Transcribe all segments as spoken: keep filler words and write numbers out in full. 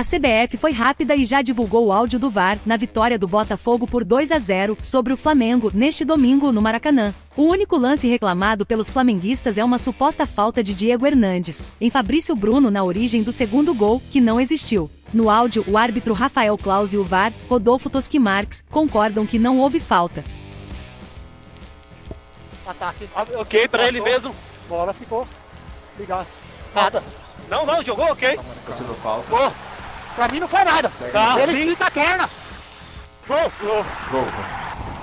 A C B F foi rápida e já divulgou o áudio do V A R na vitória do Botafogo por dois a zero sobre o Flamengo neste domingo no Maracanã. O único lance reclamado pelos flamenguistas é uma suposta falta de Diego Hernandes em Fabrício Bruno na origem do segundo gol, que não existiu. No áudio, o árbitro Rafael Claus e o V A R, Rodolfo Toski-Marx, concordam que não houve falta. Ataque. Ok, pra ele mesmo. Bola ficou. Ligado. Nada. Não, não, jogou ok. Você não falta. Gol. Pra mim não foi nada. Tá, ele quita a perna. Gol. Gol. Gol.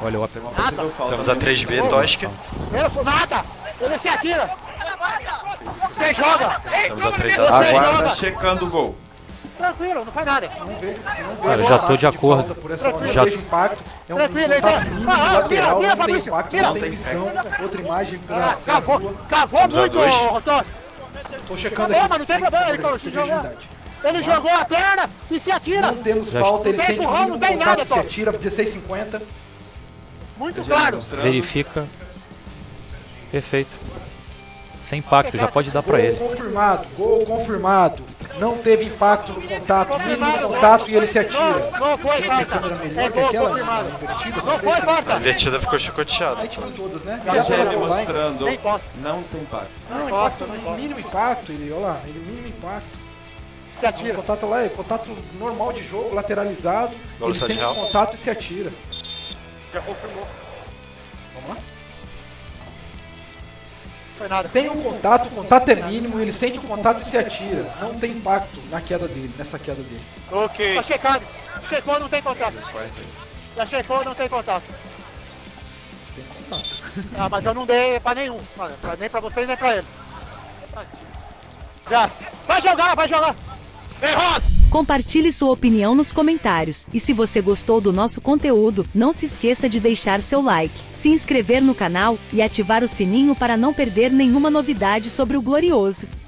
Olha, eu pegou uma possível falta. Estamos a três B, Toski. Não, nada. Ele se atira. Você joga. Estamos a três A. Agora checando o gol. Tranquilo, não faz nada. Cara, eu já tô de acordo. Já... Tranquilo, então. Ah, vira, vira, Fabrício. Vira. Outra imagem. Cavou, cavou muito, Toski. Tô checando aqui. Não, mas não tem problema, ele jogou. Ele jogou a perna e se atira. Não temos falta, ele sempre não tem nada, Toski. Se atira, dezesseis e cinquenta. Muito claro. Verifica. Perfeito. Sem impacto, já pode dar pra ele. Gol confirmado, gol confirmado. Não teve impacto no contato, mínimo contato, e ele se atira. Não, não foi falta. É gol confirmado. Não foi falta. A invertida ficou chicoteada. Aí tirou todas, né? Já ele mostrando. Não tem impacto. Não, impacto. Mínimo impacto, ele, olha lá. Ele mínimo impacto. Se atira. Contato lá, é contato normal de jogo, lateralizado. Ele sente contato e se atira. Já confirmou. Vamos lá? Tem um contato, o contato é mínimo, ele sente o contato e se atira. Não tem impacto na queda dele, nessa queda dele. Ok. Tá checado. Checou, não tem contato. Já checou, não tem contato. Tem contato. Ah, mas eu não dei pra nenhum. Nem pra vocês, nem pra eles. Já. Vai jogar, vai jogar. Erros! Compartilhe sua opinião nos comentários. E se você gostou do nosso conteúdo, não se esqueça de deixar seu like, se inscrever no canal e ativar o sininho para não perder nenhuma novidade sobre o Glorioso.